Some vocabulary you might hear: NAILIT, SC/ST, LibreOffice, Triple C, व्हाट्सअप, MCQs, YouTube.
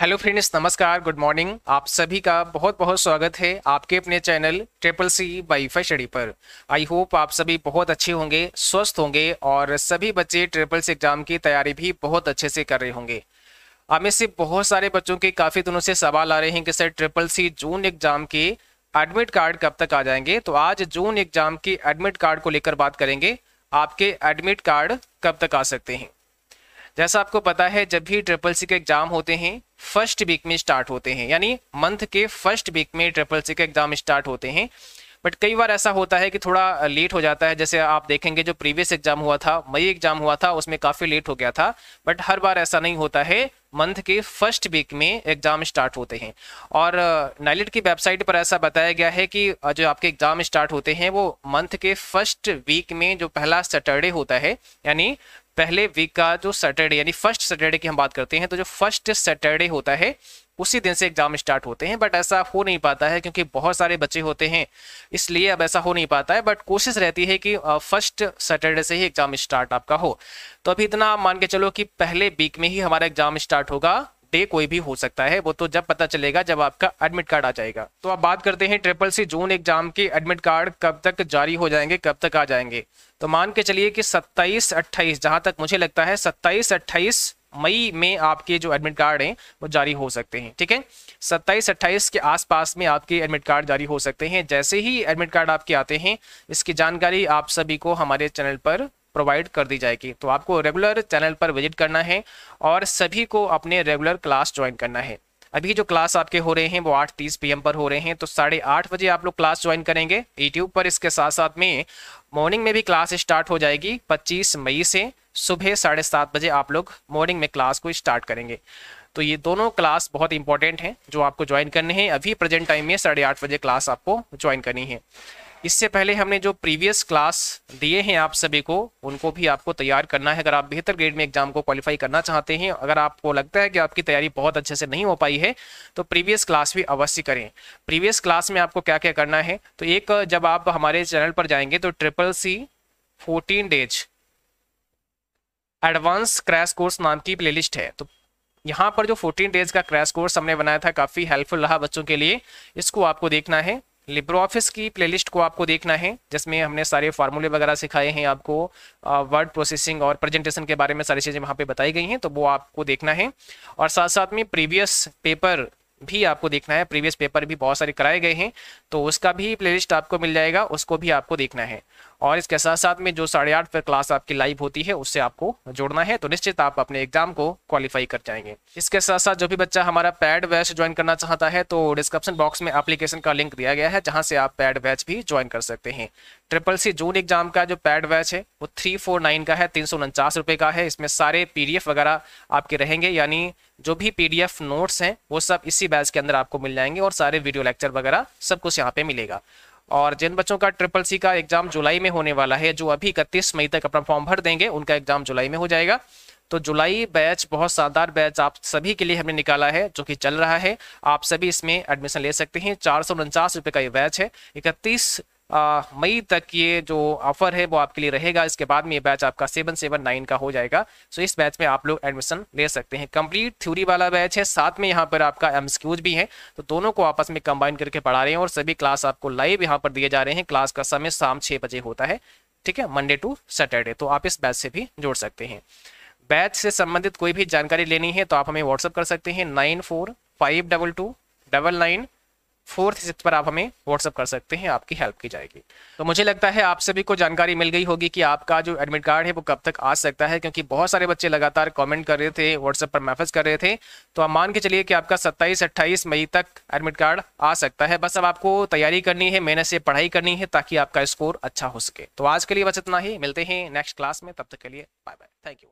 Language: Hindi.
हेलो फ्रेंड्स, नमस्कार, गुड मॉर्निंग। आप सभी का बहुत बहुत स्वागत है आपके अपने channel triple C by phi study पर। आई होप आप सभी बहुत अच्छे होंगे, स्वस्थ होंगे और सभी बच्चे ट्रिपल सी एग्जाम की तैयारी भी बहुत अच्छे से कर रहे होंगे। आप में से बहुत सारे बच्चों के काफ़ी दिनों से सवाल आ रहे हैं कि sir triple C June exam के एडमिट कार्ड कब तक आ जाएंगे। तो आज जून एग्जाम के एडमिट कार्ड को लेकर बात करेंगे, आपके एडमिट कार्ड कब तक आ सकते हैं। जैसा आपको पता है, जब भी ट्रिपल सी के एग्जाम होते हैं फर्स्ट वीक में स्टार्ट होते हैं, यानी मंथ के फर्स्ट वीक में ट्रिपल सी के एग्जाम स्टार्ट होते हैं। बट कई बार ऐसा होता है कि थोड़ा लेट हो जाता है। जैसे आप देखेंगे जो प्रीवियस एग्जाम हुआ था, मई एग्जाम हुआ था, उसमें काफ़ी लेट हो गया था। बट हर बार ऐसा नहीं होता है, मंथ के फर्स्ट वीक में एग्जाम स्टार्ट होते हैं। और नाइलिट की वेबसाइट पर ऐसा बताया गया है कि जो आपके एग्जाम स्टार्ट होते हैं वो मंथ के फर्स्ट वीक में जो पहला सैटरडे होता है, यानी पहले वीक का जो सैटरडे, यानी फर्स्ट सैटरडे की हम बात करते हैं, तो जो फर्स्ट सैटरडे होता है उसी दिन से एग्जाम स्टार्ट होते हैं। बट ऐसा हो नहीं पाता है क्योंकि बहुत सारे बच्चे होते हैं, इसलिए अब ऐसा हो नहीं पाता है। बट कोशिश रहती है कि फर्स्ट सैटरडे से ही एग्जाम स्टार्ट आपका हो। तो अभी इतना आप मान के चलो कि पहले वीक में ही हमारा एग्जाम स्टार्ट होगा। डे कोई भी हो सकता है, वो तो जब पता चलेगा जब आपका एडमिट कार्ड आ जाएगा। तो अब बात करते हैं ट्रिपल सी जून एग्जाम के एडमिट कार्ड कब तक जारी हो जाएंगे, कब तक आ जाएंगे। तो मान के चलिए कि 27-28, जहां तक मुझे लगता है 27-28 मई में आपके जो एडमिट कार्ड हैं वो जारी हो सकते हैं। ठीक है, 27-28 के आसपास में आपके एडमिट कार्ड जारी हो सकते हैं। जैसे ही एडमिट कार्ड आपके आते हैं, इसकी जानकारी आप सभी को हमारे चैनल पर प्रोवाइड कर दी जाएगी। तो आपको रेगुलर चैनल पर विजिट करना है और सभी को अपने रेगुलर क्लास ज्वाइन करना है। अभी जो क्लास आपके हो रहे हैं वो 8:30 PM पर हो रहे हैं, तो 8:30 बजे आप लोग क्लास ज्वाइन करेंगे यूट्यूब पर। इसके साथ साथ में मॉर्निंग में भी क्लास स्टार्ट हो जाएगी 25 मई से। सुबह 7:30 बजे आप लोग मॉर्निंग में क्लास को स्टार्ट करेंगे। तो ये दोनों क्लास बहुत इंपॉर्टेंट हैं जो आपको ज्वाइन करने हैं। अभी प्रेजेंट टाइम में 8:30 बजे क्लास आपको ज्वाइन करनी है। इससे पहले हमने जो प्रीवियस क्लास दिए हैं आप सभी को, उनको भी आपको तैयार करना है। अगर आप बेहतर ग्रेड में एग्जाम को क्वालिफाई करना चाहते हैं, अगर आपको लगता है कि आपकी तैयारी बहुत अच्छे से नहीं हो पाई है, तो प्रीवियस क्लास भी अवश्य करें। प्रीवियस क्लास में आपको क्या क्या करना है, तो एक, जब आप हमारे चैनल पर जाएंगे तो triple C 14 days advance crash course नाम की प्लेलिस्ट है। तो यहाँ पर जो 14 डेज का क्रैश कोर्स हमने बनाया था, काफ़ी हेल्पफुल रहा बच्चों के लिए। इसको आपको देखना है, LibreOffice की प्लेलिस्ट को आपको देखना है, जिसमें हमने सारे फार्मूले वगैरह सिखाए हैं आपको, वर्ड प्रोसेसिंग और प्रेजेंटेशन के बारे में सारी चीज़ें वहाँ पे बताई गई हैं। तो वो आपको देखना है और साथ साथ में प्रीवियस पेपर भी आपको देखना है। प्रीवियस पेपर भी बहुत सारे कराए गए हैं, तो उसका भी प्लेलिस्ट आपको मिल जाएगा, उसको भी आपको देखना है। और इसके साथ साथ में जो 8:30 पर क्लास आपकी लाइव होती है, उससे आपको जोड़ना है। तो निश्चित आप अपने एग्जाम को क्वालिफाई कर जाएंगे। इसके साथ साथ जो भी बच्चा हमारा पैड बैच ज्वाइन करना चाहता है, तो डिस्क्रिप्शन बॉक्स में एप्लीकेशन का लिंक दिया गया है, जहां से आप पैड बैच भी ज्वाइन कर सकते हैं। ट्रिपल सी जून एग्जाम का जो पैड बैच है वो 349 का है, 349 रुपये का है। इसमें सारे PDF वगैरह आपके रहेंगे, यानी जो भी PDF नोट्स हैं वो सब इसी बैच के अंदर आपको मिल जाएंगे और सारे वीडियो लेक्चर वगैरह सब कुछ यहाँ पे मिलेगा। और जिन बच्चों का ट्रिपल सी का एग्जाम जुलाई में होने वाला है, जो अभी 31 मई तक अपना फॉर्म भर देंगे, उनका एग्जाम जुलाई में हो जाएगा। तो जुलाई बैच बहुत शानदार बैच आप सभी के लिए हमने निकाला है, जो कि चल रहा है। आप सभी इसमें एडमिशन ले सकते हैं। 449 रुपये का ये बैच है। 31 मई तक ये जो ऑफर है वो आपके लिए रहेगा। इसके बाद में ये बैच आपका 779 का हो जाएगा। सो इस बैच में आप लोग एडमिशन ले सकते हैं। कंप्लीट थ्योरी वाला बैच है, साथ में यहाँ पर आपका MCQs भी है। तो दोनों को आपस में कंबाइन करके पढ़ा रहे हैं और सभी क्लास आपको लाइव यहाँ पर दिए जा रहे हैं। क्लास का समय शाम 6 बजे होता है, ठीक है, मंडे टू सैटरडे। तो आप इस बैच से भी जोड़ सकते हैं। बैच से संबंधित कोई भी जानकारी लेनी है तो आप हमें व्हाट्सअप कर सकते हैं 9452299436 पर आप हमें व्हाट्सअप कर सकते हैं, आपकी हेल्प की जाएगी। तो मुझे लगता है आप सभी को जानकारी मिल गई होगी कि आपका जो एडमिट कार्ड है वो कब तक आ सकता है, क्योंकि बहुत सारे बच्चे लगातार कमेंट कर रहे थे, व्हाट्सएप पर मैसेज कर रहे थे। तो आप मान के चलिए कि आपका 27-28 मई तक एडमिट कार्ड आ सकता है। बस अब आपको तैयारी करनी है, मेहनत से पढ़ाई करनी है ताकि आपका स्कोर अच्छा हो सके। तो आज के लिए बस इतना ही, मिलते हैं नेक्स्ट क्लास में। तब तक के लिए बाय बाय, थैंक यू।